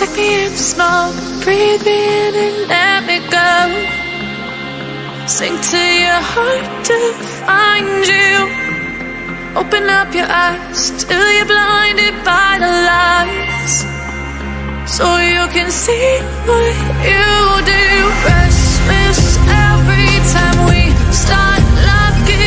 Take me in slow, breathe me in and let me go. Sink to your heart to find you. Open up your eyes till you're blinded by the lies, so you can see what you do. Restless every time we start looking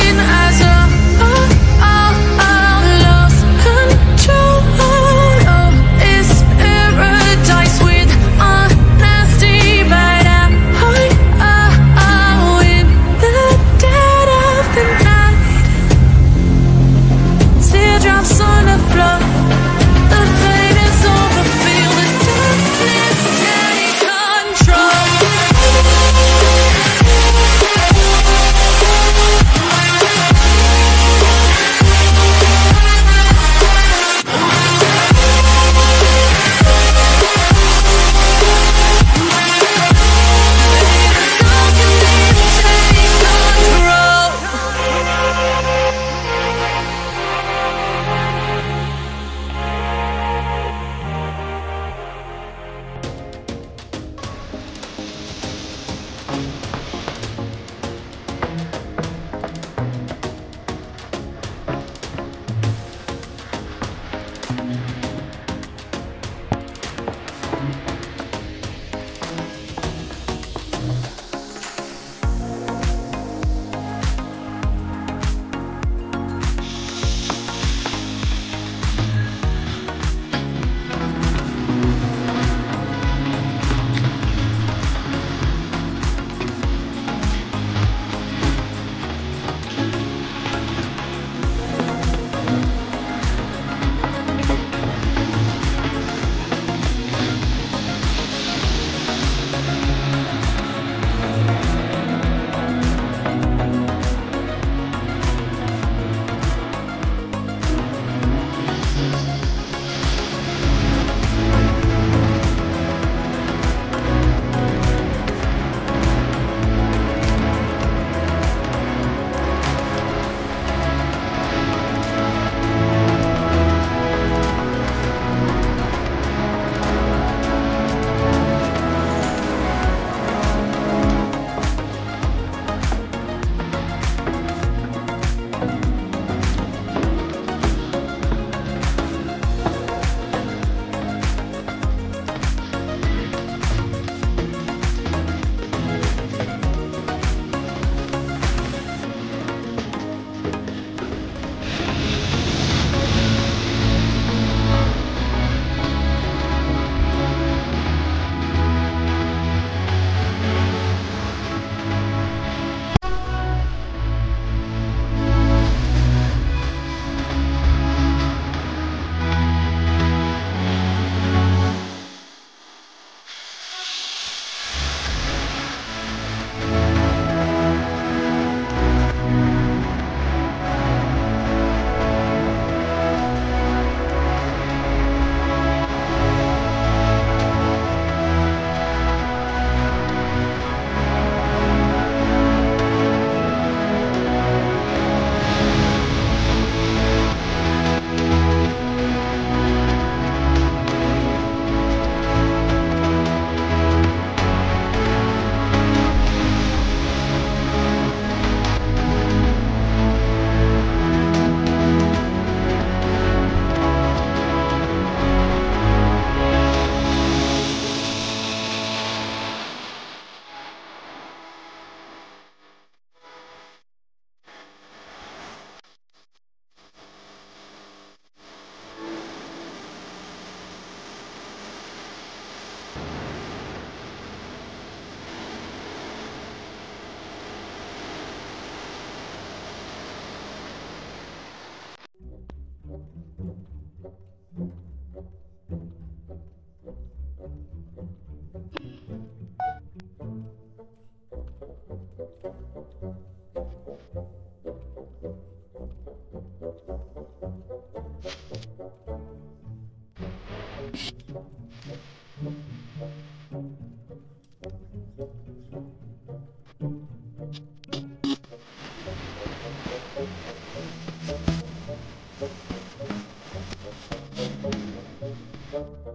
as a